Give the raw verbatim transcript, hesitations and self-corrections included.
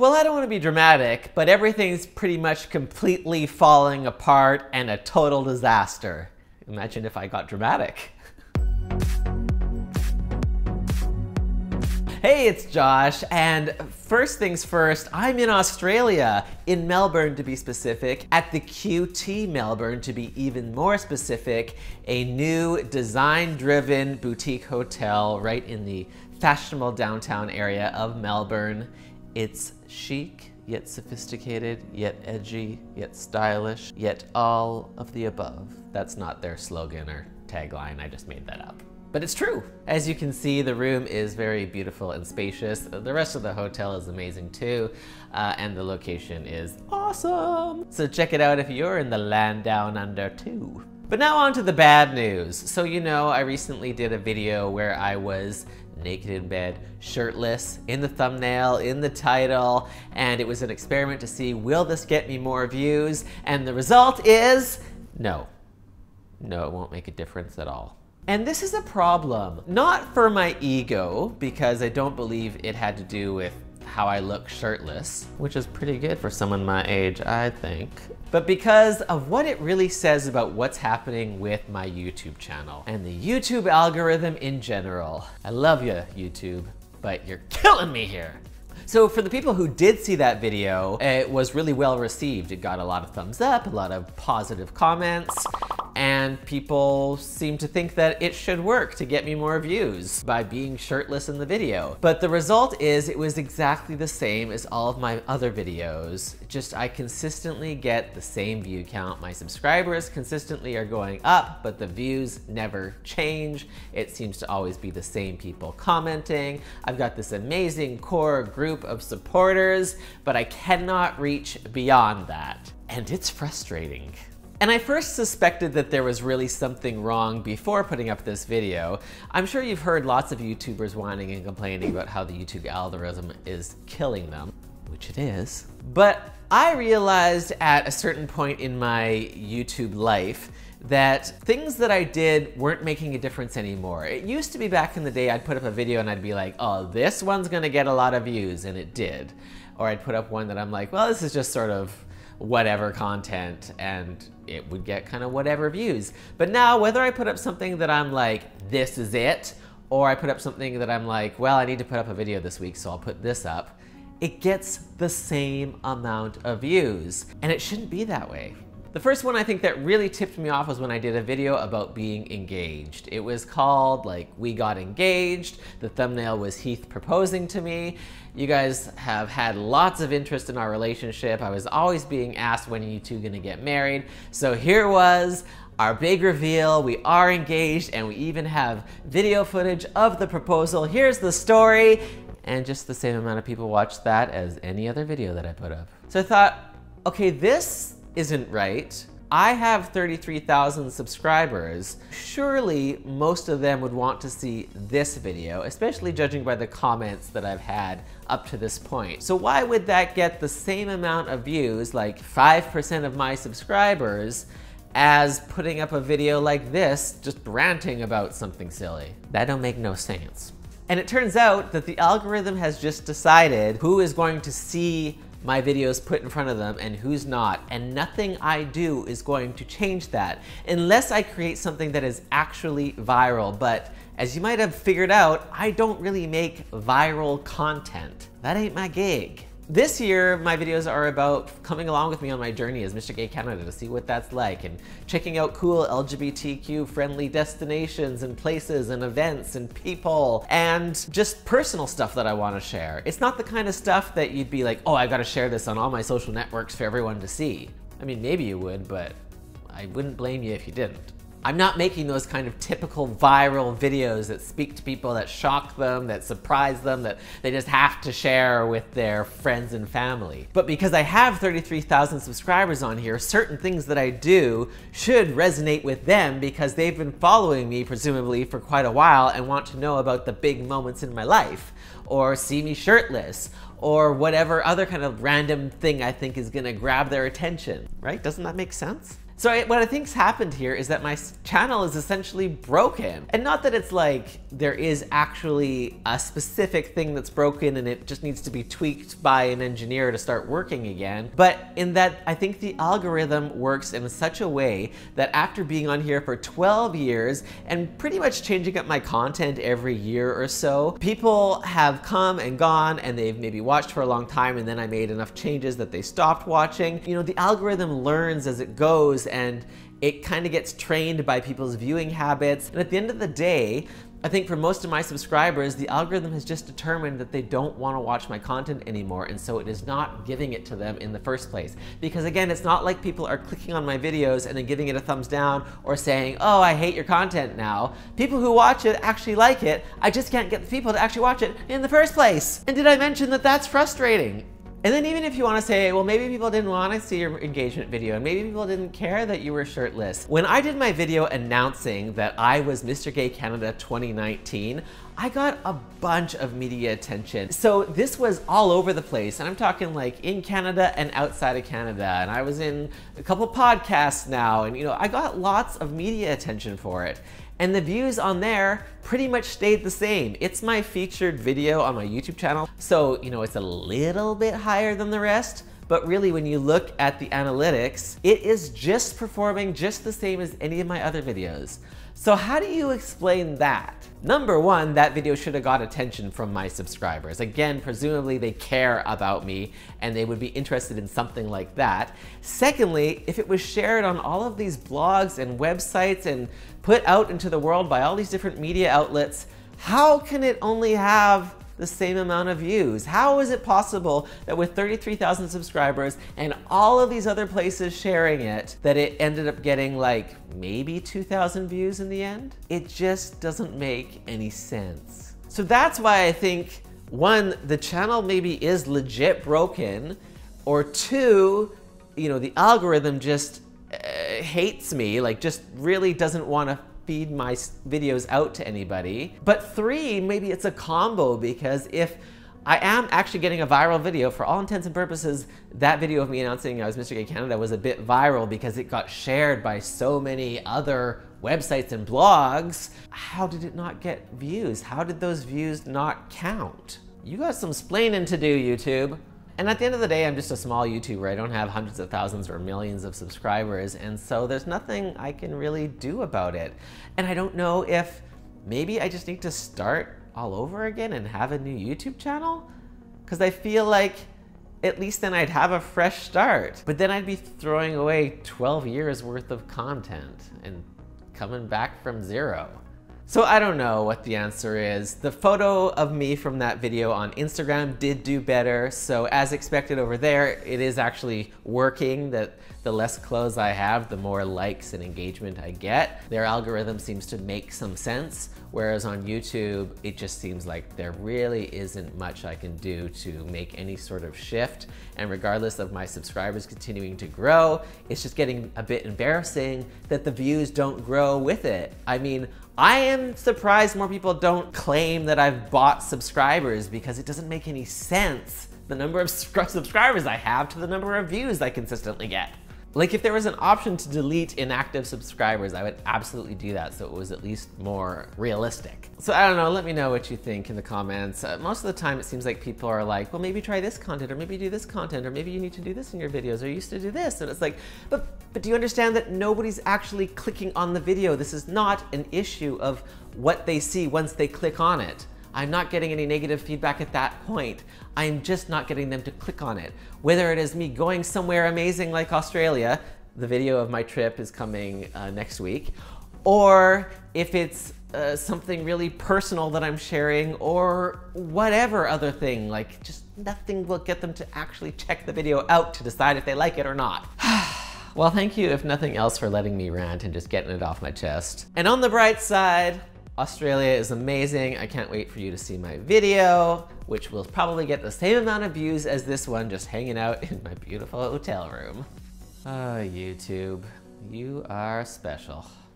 well, I don't want to be dramatic, but everything's pretty much completely falling apart and a total disaster. Imagine if I got dramatic. Hey, it's Josh, and first things first, I'm in Australia, in Melbourne to be specific, at the Q T Melbourne to be even more specific, a new design-driven boutique hotel right in the fashionable downtown area of Melbourne. It's chic, yet sophisticated, yet edgy, yet stylish, yet all of the above. That's not their slogan or tagline, I just made that up. But it's true. As you can see, the room is very beautiful and spacious. The rest of the hotel is amazing too, uh, and the location is awesome. So check it out if you're in the land down under too. But now on to the bad news. So you know, I recently did a video where I was naked in bed, shirtless, in the thumbnail, in the title, and it was an experiment to see, will this get me more views? And the result is no. No, it won't make a difference at all. And this is a problem, not for my ego, because I don't believe it had to do with how I look shirtless, which is pretty good for someone my age, I think, but because of what it really says about what's happening with my YouTube channel and the YouTube algorithm in general. I love you, YouTube, but you're killing me here. So for the people who did see that video, it was really well received. It got a lot of thumbs up, a lot of positive comments, and people seem to think that it should work to get me more views by being shirtless in the video. But the result is it was exactly the same as all of my other videos. Just I consistently get the same view count. My subscribers consistently are going up, but the views never change. It seems to always be the same people commenting. I've got this amazing core group of supporters, but I cannot reach beyond that. And it's frustrating. And I first suspected that there was really something wrong before putting up this video. I'm sure you've heard lots of YouTubers whining and complaining about how the YouTube algorithm is killing them, which it is. But I realized at a certain point in my YouTube life that things that I did weren't making a difference anymore. It used to be back in the day, I'd put up a video and I'd be like, oh, this one's gonna get a lot of views, and it did. Or I'd put up one that I'm like, well, this is just sort of whatever content, and it would get kind of whatever views. But now, whether I put up something that I'm like, this is it, or I put up something that I'm like, well, I need to put up a video this week, so I'll put this up, it gets the same amount of views. And it shouldn't be that way. The first one I think that really tipped me off was when I did a video about being engaged. It was called like, we got engaged. The thumbnail was Heath proposing to me. You guys have had lots of interest in our relationship. I was always being asked, when are you two gonna get married? So here was our big reveal. We are engaged, and we even have video footage of the proposal. Here's the story. And just the same amount of people watched that as any other video that I put up. So I thought, okay, this isn't right. I have thirty-three thousand subscribers. Surely most of them would want to see this video, especially judging by the comments that I've had up to this point. So why would that get the same amount of views, like five percent of my subscribers, as putting up a video like this, just ranting about something silly? That don't make no sense. And it turns out that the algorithm has just decided who is going to see my videos put in front of them and who's not, and nothing I do is going to change that unless I create something that is actually viral. But as you might have figured out, I don't really make viral content. That ain't my gig. This year, my videos are about coming along with me on my journey as Mister Gay Canada to see what that's like, and checking out cool L G B T Q friendly destinations and places and events and people, and just personal stuff that I want to share. It's not the kind of stuff that you'd be like, oh, I've got to share this on all my social networks for everyone to see. I mean, maybe you would, but I wouldn't blame you if you didn't. I'm not making those kind of typical viral videos that speak to people, that shock them, that surprise them, that they just have to share with their friends and family. But because I have thirty-three thousand subscribers on here, certain things that I do should resonate with them because they've been following me presumably for quite a while and want to know about the big moments in my life, or see me shirtless, or whatever other kind of random thing I think is gonna grab their attention, right? Doesn't that make sense? So it, what I think's happened here is that my channel is essentially broken. And not that it's like there is actually a specific thing that's broken and it just needs to be tweaked by an engineer to start working again, but in that I think the algorithm works in such a way that after being on here for twelve years and pretty much changing up my content every year or so, people have come and gone and they've maybe watched for a long time, and then I made enough changes that they stopped watching. You know, the algorithm learns as it goes and it kind of gets trained by people's viewing habits. And at the end of the day, I think for most of my subscribers, the algorithm has just determined that they don't want to watch my content anymore, and so it is not giving it to them in the first place. Because again, it's not like people are clicking on my videos and then giving it a thumbs down or saying, oh, I hate your content now. People who watch it actually like it. I just can't get the people to actually watch it in the first place. And did I mention that that's frustrating? And then even if you want to say, well, maybe people didn't want to see your engagement video and maybe people didn't care that you were shirtless. When I did my video announcing that I was Mister Gay Canada twenty nineteen, I got a bunch of media attention. So this was all over the place, and I'm talking like in Canada and outside of Canada. And I was in a couple podcasts now, and you know, I got lots of media attention for it. And the views on there pretty much stayed the same. It's my featured video on my YouTube channel, so you know, it's a little bit higher than the rest, but really when you look at the analytics, it is just performing just the same as any of my other videos. So how do you explain that? Number one, that video should have got attention from my subscribers. Again, presumably they care about me and they would be interested in something like that. Secondly, if it was shared on all of these blogs and websites and put out into the world by all these different media outlets, how can it only have the same amount of views? How is it possible that with thirty-three thousand subscribers and all of these other places sharing it, that it ended up getting like maybe two thousand views in the end? It just doesn't make any sense. So that's why I think, one, the channel maybe is legit broken, or two, you know, the algorithm just uh, hates me, like just really doesn't want to feed my videos out to anybody. But three, maybe it's a combo, because if I am actually getting a viral video, for all intents and purposes, that video of me announcing I was Mister Gay Canada was a bit viral because it got shared by so many other websites and blogs. How did it not get views? How did those views not count? You got some splaining to do, YouTube. And at the end of the day, I'm just a small YouTuber. I don't have hundreds of thousands or millions of subscribers, and so there's nothing I can really do about it. And I don't know if maybe I just need to start all over again and have a new YouTube channel, because I feel like at least then I'd have a fresh start. But then I'd be throwing away twelve years worth of content and coming back from zero. So I don't know what the answer is. The photo of me from that video on Instagram did do better. So as expected over there, it is actually working, that the less clothes I have, the more likes and engagement I get. Their algorithm seems to make some sense. Whereas on YouTube, it just seems like there really isn't much I can do to make any sort of shift. And regardless of my subscribers continuing to grow, it's just getting a bit embarrassing that the views don't grow with it. I mean, I am surprised more people don't claim that I've bought subscribers, because it doesn't make any sense, the number of subscribers I have to the number of views I consistently get. Like, if there was an option to delete inactive subscribers, I would absolutely do that, so it was at least more realistic. So I don't know, let me know what you think in the comments. Uh, most of the time it seems like people are like, well, maybe try this content, or maybe do this content, or maybe you need to do this in your videos, or you used to do this, and it's like, but, but do you understand that nobody's actually clicking on the video? This is not an issue of what they see once they click on it. I'm not getting any negative feedback at that point. I'm just not getting them to click on it. Whether it is me going somewhere amazing like Australia, the video of my trip is coming uh, next week, or if it's uh, something really personal that I'm sharing, or whatever other thing, like just nothing will get them to actually check the video out to decide if they like it or not. Well, thank you, if nothing else, for letting me rant and just getting it off my chest. And on the bright side, Australia is amazing. I can't wait for you to see my video, which will probably get the same amount of views as this one, just hanging out in my beautiful hotel room. Oh, YouTube, you are special.